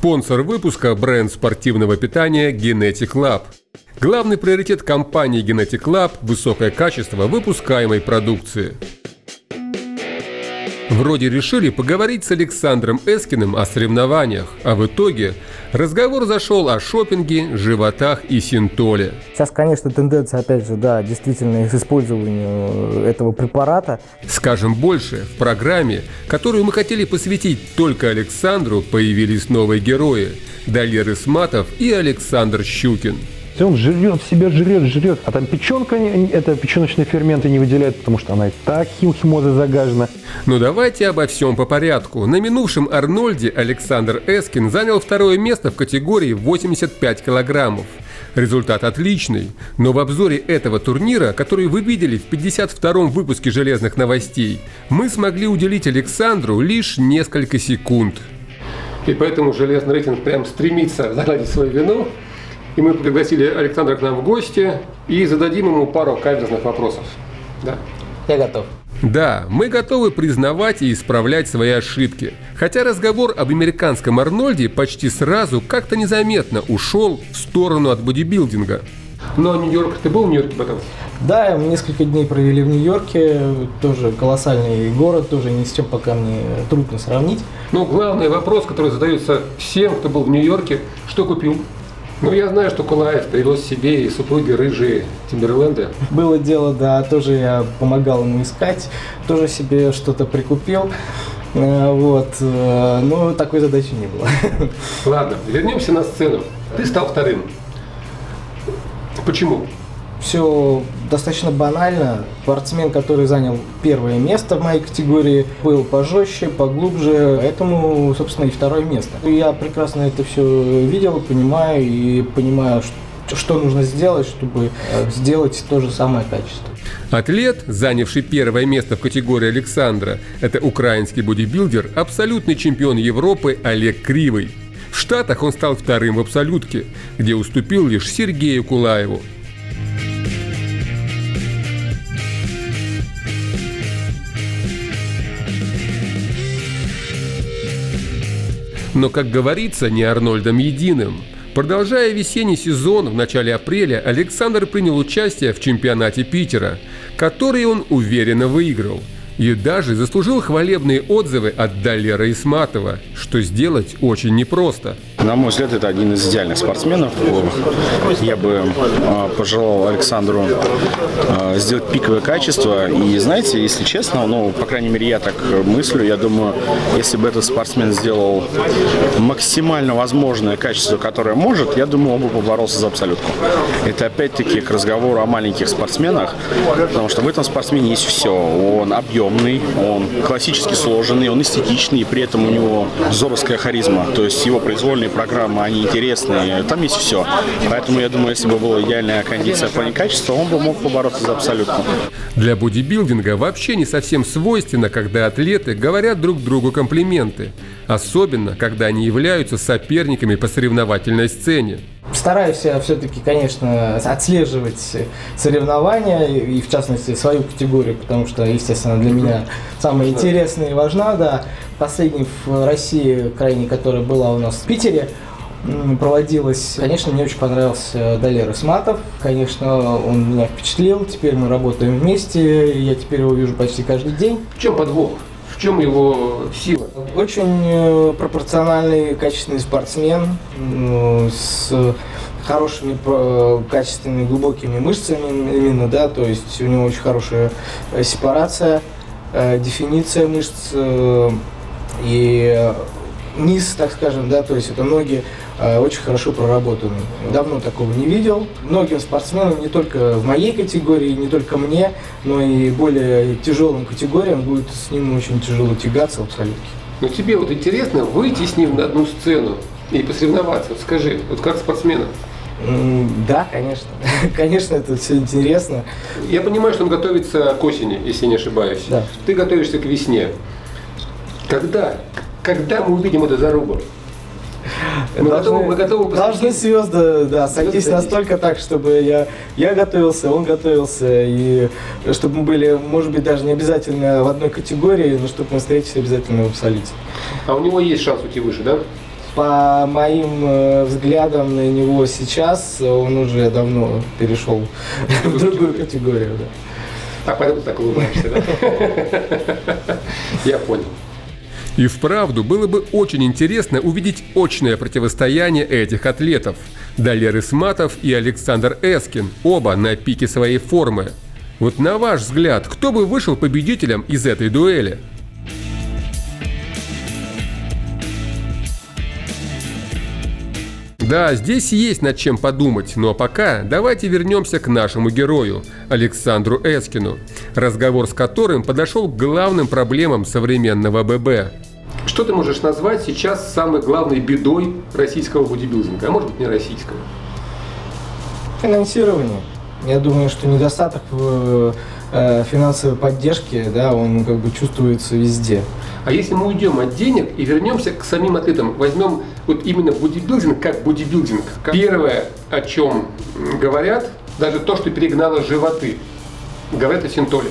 Спонсор выпуска – бренд спортивного питания GENETICLAB. Главный приоритет компании GENETICLAB – высокое качество выпускаемой продукции. Вроде решили поговорить с Александром Эскиным о соревнованиях, а в итоге разговор зашел о шопинге, животах и синтоле. Сейчас, конечно, тенденция, опять же, да, действительно к использованию этого препарата. Скажем больше, в программе, которую мы хотели посвятить только Александру, появились новые герои – Далер Исматов и Александр Щукин. Он жрет себя, жрет. А там печенка, это печеночные ферменты не выделяет, потому что она и так химозой загажена. Но давайте обо всем по порядку. На минувшем Арнольде Александр Эскин занял второе место в категории 85 килограммов. Результат отличный, но в обзоре этого турнира, который вы видели в 52-м выпуске «Железных новостей», мы смогли уделить Александру лишь несколько секунд. И поэтому «Железный рейтинг» прям стремится загладить свою вину. И мы пригласили Александра к нам в гости и зададим ему пару каверзных вопросов. Да? Я готов. Да, мы готовы признавать и исправлять свои ошибки. Хотя разговор об американском Арнольде почти сразу как-то незаметно ушел в сторону от бодибилдинга. Ну а Нью-Йорк, ты был в Нью-Йорке потом? Да, мы несколько дней провели в Нью-Йорке, тоже колоссальный город, тоже ни с чем пока мне трудно сравнить. Ну, главный вопрос, который задается всем, кто был в Нью-Йорке, что купил? Ну, я знаю, что Кулаев привез себе и супруге рыжие Тимберленды. Было дело, да, тоже я помогал ему искать, тоже себе что-то прикупил, вот, но такой задачи не было. Ладно, вернемся на сцену. Ты стал вторым. Почему? Все достаточно банально. Спортсмен, который занял первое место в моей категории, был пожестче, поглубже, поэтому, собственно, и второе место. Я прекрасно это все видел, понимаю, и понимаю, что нужно сделать, чтобы сделать то же самое качество. Атлет, занявший первое место в категории Александра, это украинский бодибилдер, абсолютный чемпион Европы Олег Кривой. В Штатах он стал вторым в абсолютке, где уступил лишь Сергею Кулаеву. Но, как говорится, не Арнольдом единым. Продолжая весенний сезон, в начале апреля Александр принял участие в чемпионате Питера, который он уверенно выиграл. И даже заслужил хвалебные отзывы от Далера Исматова, что сделать очень непросто. На мой взгляд, это один из идеальных спортсменов. Я бы пожелал Александру сделать пиковое качество. И знаете, если честно, ну, по крайней мере, я так мыслю, я думаю, если бы этот спортсмен сделал максимально возможное качество, которое может, я думаю, он бы поборолся за абсолютку. Это опять-таки к разговору о маленьких спортсменах, потому что в этом спортсмене есть все. Он объемный, он классически сложенный, он эстетичный, и при этом у него зоровская харизма, то есть его произвольные программы, они интересные, там есть все. Поэтому я думаю, если бы была идеальная кондиция в плане качества, он бы мог побороться за абсолютно. Для бодибилдинга вообще не совсем свойственно, когда атлеты говорят друг другу комплименты, особенно когда они являются соперниками по соревновательной сцене. Стараюсь я все-таки, конечно, отслеживать соревнования и, в частности, свою категорию, потому что, естественно, для меня самая интересная и важна, да. Последний в России, крайней, которая была у нас в Питере, проводилась. Конечно, мне очень понравился Далер Исматов. Конечно, он меня впечатлил. Теперь мы работаем вместе, и я теперь его вижу почти каждый день. В чем подвох? В чем его сила? Очень пропорциональный, качественный спортсмен с хорошими, качественными, глубокими мышцами именно, да, то есть у него очень хорошая сепарация, дефиниция мышц и низ, так скажем, да, то есть это ноги очень хорошо проработаны. Давно такого не видел. Многим спортсменам, не только в моей категории, не только мне, но и более тяжелым категориям будет с ним очень тяжело тягаться в абсолютке. Но тебе вот интересно выйти с ним на одну сцену и посоревноваться? Вот скажи, вот как спортсмена? Да, конечно. Конечно, это все интересно. Я понимаю, что он готовится к осени, если не ошибаюсь. Да. Ты готовишься к весне. Когда мы увидим эту зарубу? Мы готовы должны звезды, да, сойтись настолько так, чтобы я готовился, он готовился, и чтобы мы были, может быть, даже не обязательно в одной категории, но чтобы мы встретились обязательно в абсолюте. А у него есть шанс уйти выше, да? По моим взглядам на него сейчас, он уже давно перешел в другую категорию. А поэтому так улыбаешься, да? Я понял. И вправду было бы очень интересно увидеть очное противостояние этих атлетов. Далер Исматов и Александр Эскин, оба на пике своей формы. Вот на ваш взгляд, кто бы вышел победителем из этой дуэли? Да, здесь есть над чем подумать, но пока давайте вернемся к нашему герою, Александру Эскину, разговор с которым подошел к главным проблемам современного ББ. Что ты можешь назвать сейчас самой главной бедой российского бодибилдинга, а может быть не российского? Финансирование. Я думаю, что недостаток в финансовой поддержке, да, он как бы чувствуется везде. А если мы уйдем от денег и вернемся к самим атлетам, возьмем вот именно бодибилдинг как бодибилдинг. Первое, о чем говорят, даже то, что перегнало животы, говорят о синтоле.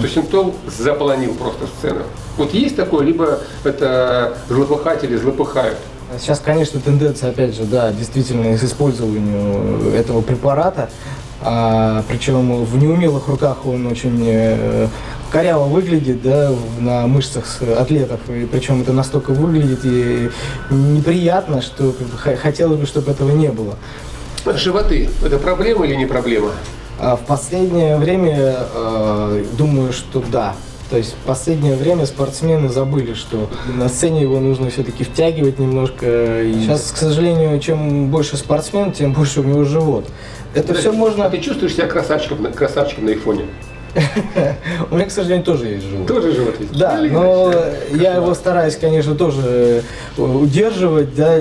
То синтол заполонил просто сцену. Вот есть такое, либо это злопыхатели злопыхают? Сейчас, конечно, тенденция, опять же, да, действительно к использованию этого препарата. Причем в неумелых руках он очень коряво выглядит, да, на мышцах атлетов. И причем это настолько выглядит и неприятно, что хотелось бы, чтобы этого не было. Животы – это проблема или не проблема? В последнее время, думаю, что да. То есть в последнее время спортсмены забыли, что на сцене его нужно все-таки втягивать немножко. И сейчас, к сожалению, чем больше спортсмен, тем больше у него живот. Это все можно... А ты чувствуешь себя красавчиком на их фоне? У меня, к сожалению, тоже есть живот. Тоже живот есть? Да, но я его стараюсь, конечно, тоже удерживать. Да.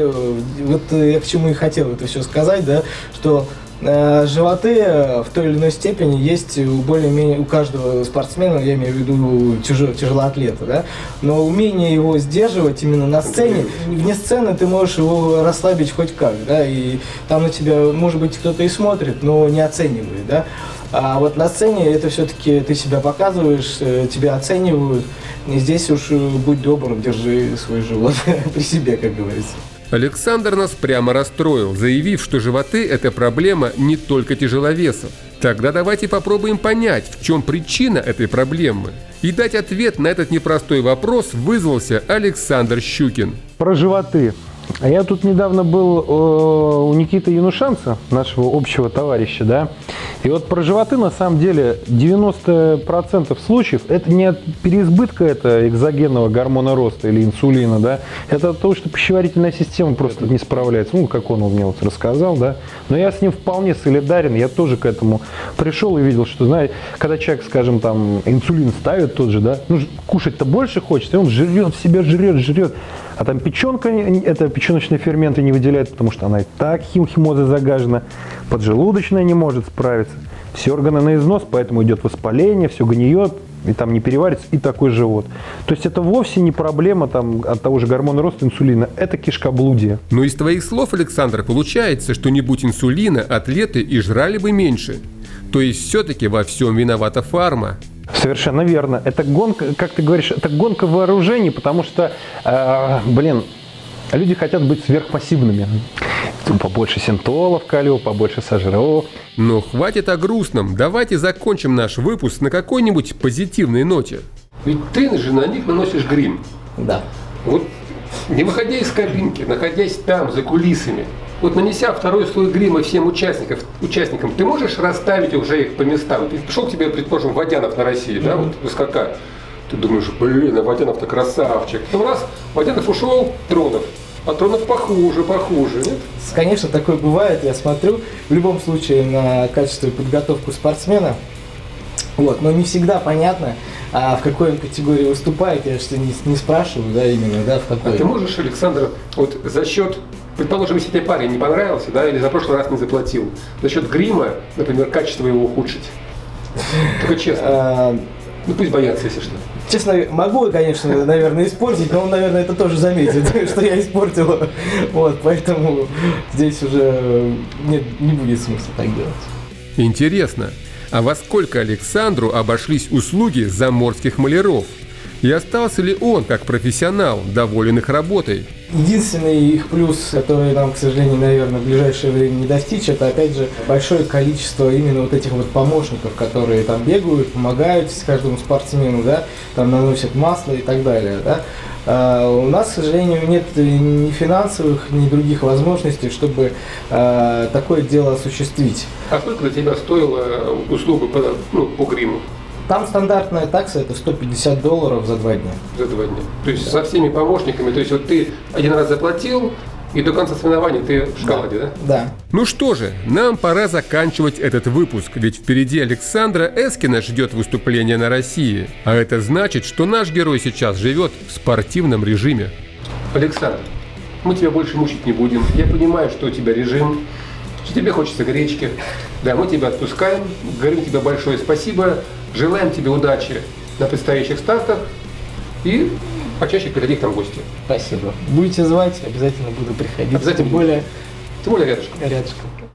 Вот я к чему и хотел это все сказать, да, что... Животы в той или иной степени есть более-менее у каждого спортсмена, я имею в виду тяжелоатлета, да? Но умение его сдерживать именно на сцене, вне сцены ты можешь его расслабить хоть как, да? И там на тебя, может быть, кто-то и смотрит, но не оценивает, да? А вот на сцене это все-таки ты себя показываешь, тебя оценивают, и здесь уж будь добр, держи свой живот при себе, как говорится. Александр нас прямо расстроил, заявив, что животы – это проблема не только тяжеловесов. Тогда давайте попробуем понять, в чем причина этой проблемы. И дать ответ на этот непростой вопрос вызвался Александр Щукин. Про животы. Я тут недавно был у Никиты Янушанца, нашего общего товарища, да. И вот про животы на самом деле 90% случаев это не от переизбытка экзогенного гормона роста или инсулина, да. Это от того, что пищеварительная система просто не справляется. Ну, как он мне вот рассказал, да. Но я с ним вполне солидарен, я тоже к этому пришел и видел, что, знаете, когда человек, скажем, там инсулин ставит тот же, да, ну, кушать-то больше хочется, и он жрет себе, жрет. А там печенка, это печеночные ферменты не выделяет, потому что она и так химозой загажена, поджелудочная не может справиться, все органы на износ, поэтому идет воспаление, все гниет, и там не переварится, и такой живот. То есть это вовсе не проблема там, от того же гормона роста инсулина, это кишкоблудие. Но из твоих слов, Александр, получается, что не будь инсулина, атлеты и жрали бы меньше. То есть все-таки во всем виновата фарма. Совершенно верно. Это гонка, как ты говоришь, это гонка вооружений, потому что, люди хотят быть сверхмассивными. Побольше синтола в калю, побольше сожру. Но хватит о грустном. Давайте закончим наш выпуск на какой-нибудь позитивной ноте. Ведь ты же на них наносишь грим. Да. Вот не выходя из кабинки, находясь там, за кулисами, вот нанеся второй слой грима всем участникам, ты можешь расставить уже их по местам? Ты пришел к тебе, предположим, Водянов на России, да, вот высока. Ты думаешь, блин, а Водянов-то красавчик. Потом раз, Водянов ушел, Тронов. А Тронов похуже, нет? Конечно, такое бывает, я смотрю, в любом случае, на качество и подготовку спортсмена. Вот, но не всегда понятно, в какой категории выступает, я что не спрашиваю, да, именно, да, в какой. А ты можешь, Александр, вот за счет, предположим, если тебе парень не понравился, да, или за прошлый раз не заплатил, за счет грима, например, качество его ухудшить? Только честно. Ну пусть боятся, если что. Честно, могу я, конечно, наверное, испортить, но он, наверное, это тоже заметит, что я испортил. Вот, поэтому здесь уже нет, не будет смысла так делать. Интересно, а во сколько Александру обошлись услуги заморских маляров? И остался ли он, как профессионал, доволен их работой? Единственный их плюс, который нам, к сожалению, наверное, в ближайшее время не достичь, это, опять же, большое количество именно вот этих вот помощников, которые там бегают, помогают каждому спортсмену, да, там наносят масло и так далее, да. А у нас, к сожалению, нет ни финансовых, ни других возможностей, чтобы такое дело осуществить. А сколько для тебя стоила услуга по гриму? Там стандартная такса это $150 за 2 дня. За 2 дня. То есть да. Со всеми помощниками, то есть вот ты один раз заплатил, и до конца соревнований ты в шоколаде, да? Да. Ну что же, нам пора заканчивать этот выпуск, ведь впереди Александра Эскина ждет выступление на России. А это значит, что наш герой сейчас живет в спортивном режиме. Александр, мы тебя больше мучить не будем. Я понимаю, что у тебя режим, что тебе хочется гречки. Да, мы тебя отпускаем, говорим тебе большое спасибо. Желаем тебе удачи на предстоящих стартах и почаще приходи к нам в гости. Спасибо. Будете звать, обязательно буду приходить. Обязательно. Тем более рядышком.